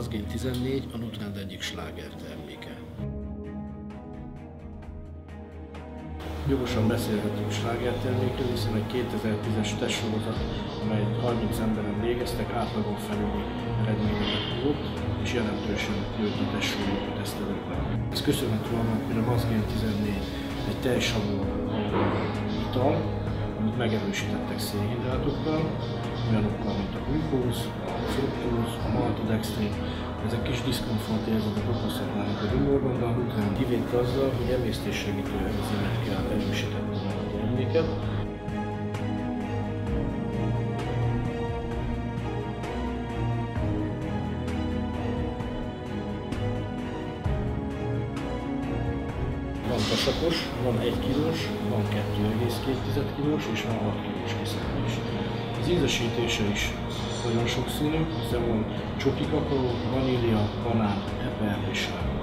Mass Gain 14 a Nutrend egyik sláger terméke. Jogosan beszélhetünk slágertermékről, hiszen egy 2010-es tesztsorozat, amelyet 30 emberen végeztek, átlagon felüli eredményeket hozott, és jelentősen nőtt a testsúlyunk a tesztelőkben. Ez köszönhető annak, hogy a Mass Gain 14 egy teljesavú ital, amit megerősítettek szénhidrátokkal, olyanokkal, mint a glukóz, a fruktóz, a maltodextrin. Ezek kis diszkomfort érzetet okozhatnának a gyomorban, de a Nutrend kivétel azzal, hogy emésztéssegítő enzimet kell erősíteni a terméket. Van tasakos, van 1 kilós, van 2,2 kilós és van 6 kilós kiszállás. Az ízesítése is nagyon sokszínű, hiszen van csoki kakaó, vanília, banán, eper és sárga.